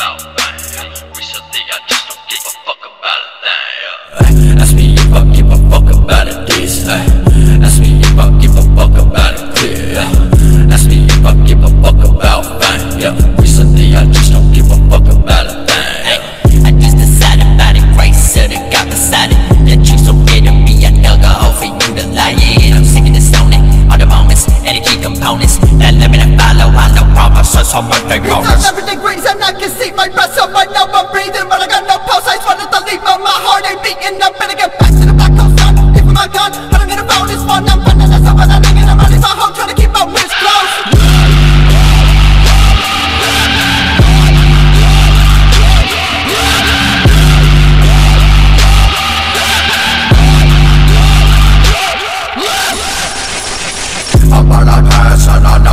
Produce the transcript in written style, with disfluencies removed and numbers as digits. about money. Recently I just don't give a fuck about a thing. Ask me if I give a fuck about a this. Ask me if I give a fuck about a clear. Ask me if I give a fuck about fame. Yeah, recently I just don't give a fuck about a thing. I just decided by the grace of the God beside it that you so bad to be an alcohol for you to lie. Yeah, I'm sick of this stoning. All the moments, energy components that let me follow all the problems. So some of the problems. No, no, no.